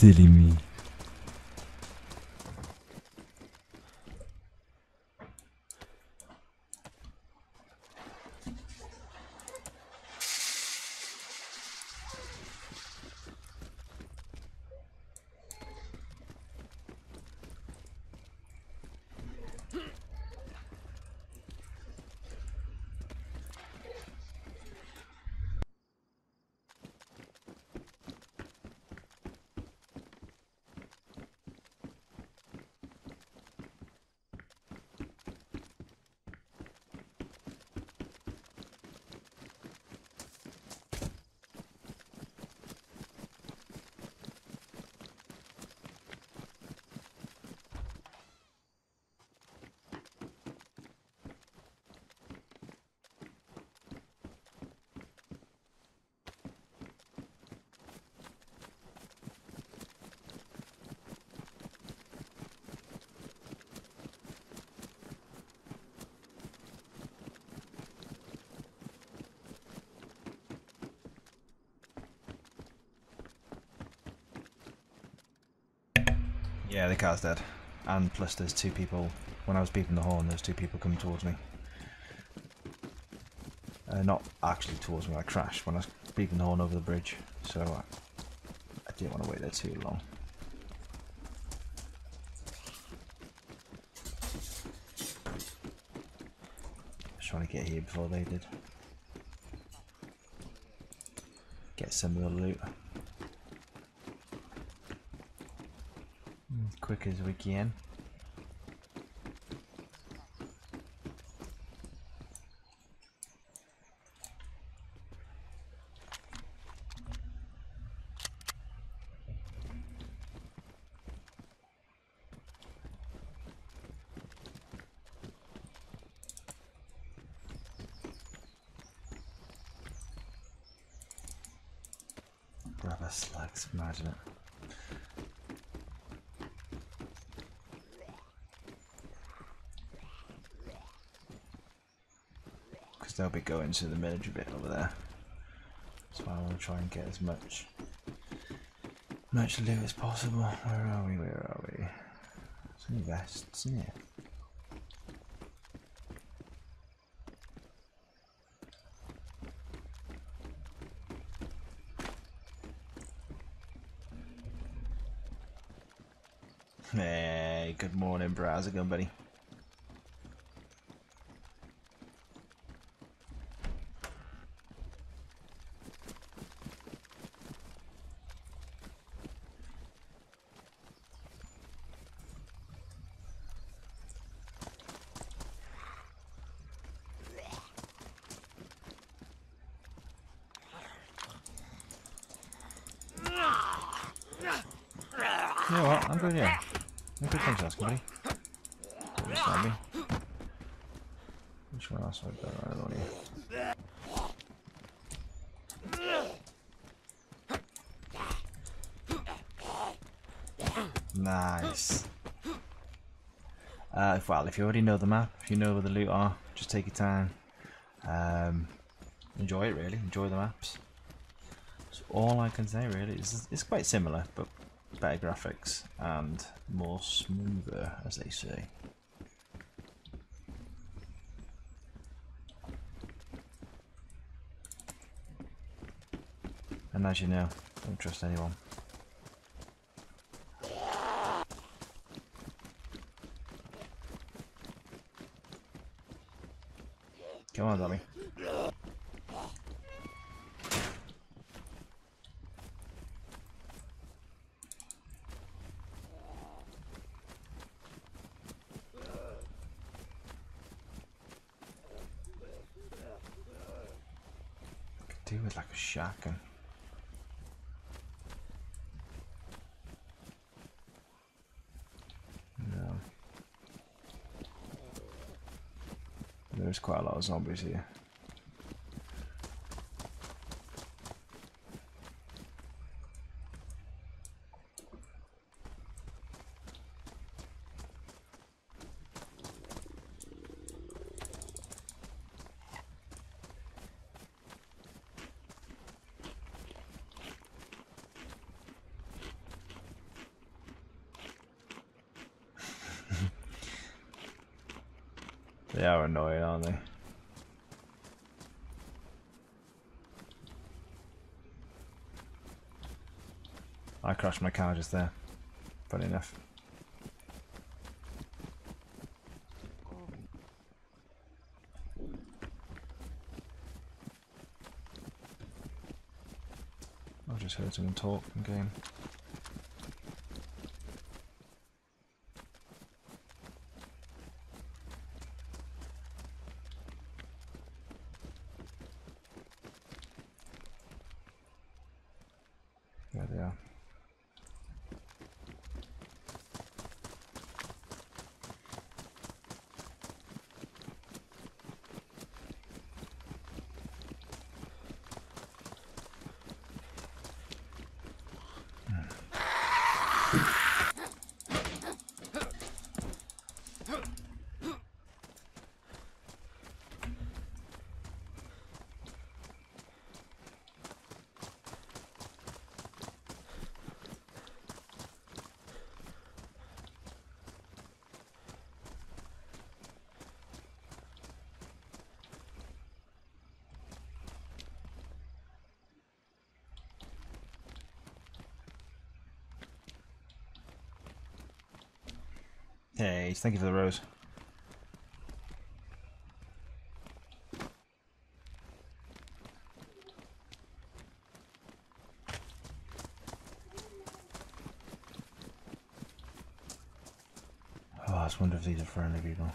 silly me. Yeah, the car's dead. And plus there's two people, when I was beeping the horn, there's two people coming towards me. Not actually towards me, I crashed when I was beeping the horn over the bridge, so I didn't want to wait there too long. I was trying to get here before they did. Get some real loot. Quick as we can. Brother slugs, imagine it. They'll be going to the military bit over there, so I want to try and get as much loot as possible. Where are we? There's any vests in here. Hey, good morning, bro. How's it going, buddy? You know what, I'm going here. Thanks for asking, buddy. Which one else would I do? Right, here. Nice. Well, if you already know the map, if you know where the loot are, just take your time. Enjoy it, really. Enjoy the maps. That's all I can say, really. It's quite similar, but better graphics and more smoother, as they say. And as you know, don't trust anyone. Come on, dummy. It's like a shotgun. No. There's quite a lot of zombies here. They are annoying, aren't they? I crashed my car just there. Funny enough. I just heard someone talk in game. There they are. Hey, thank you for the rose. Oh, I just wonder if these are friendly people.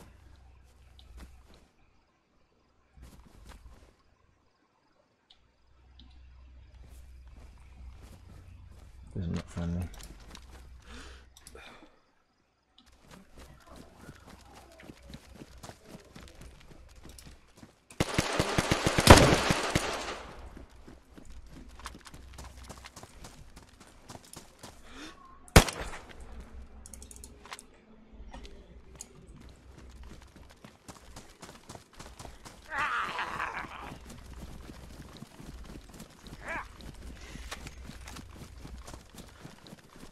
These are not friendly.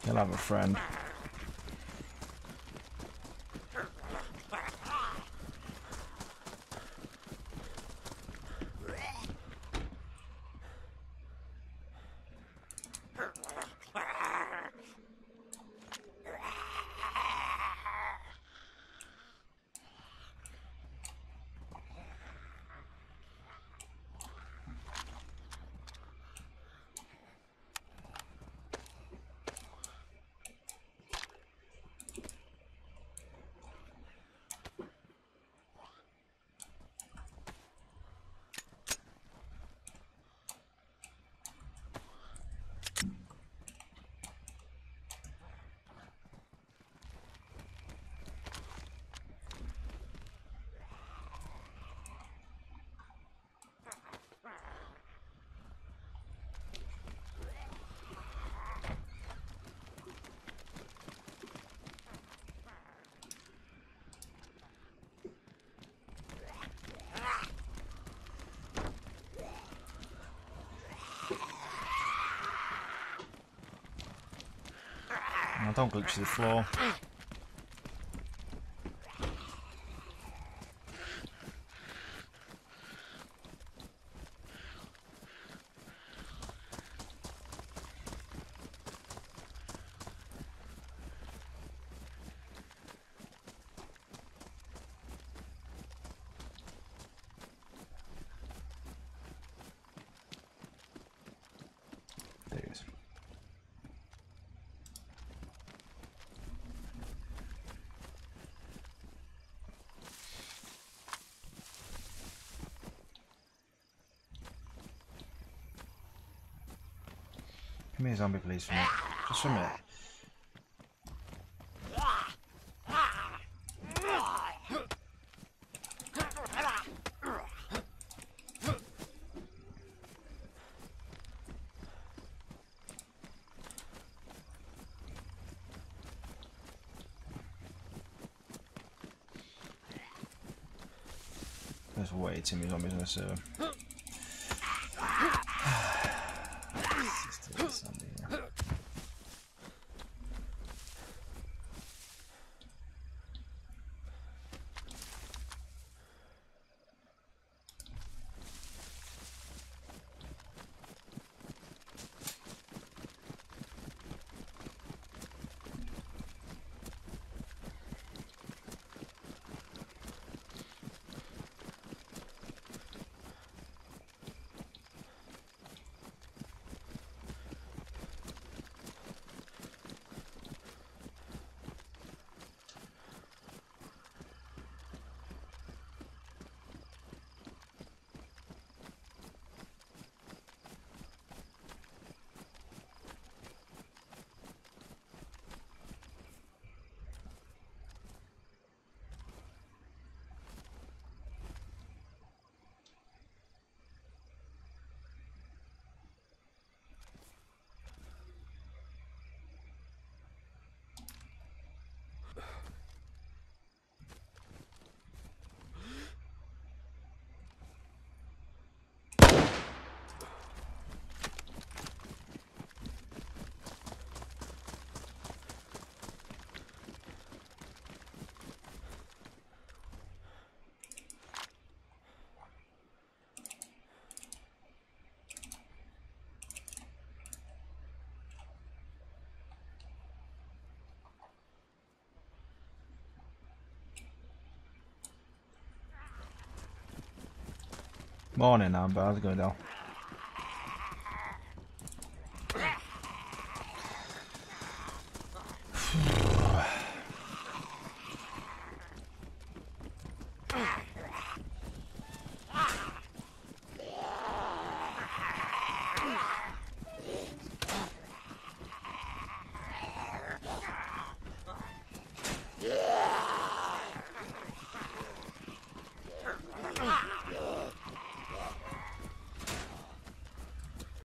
He'll have a friend. Oh, don't glitch to the floor. There it is. Give me a zombie, please, for me. Just for a minute. There's way too many zombies on the server. Morning, I'm about to go down.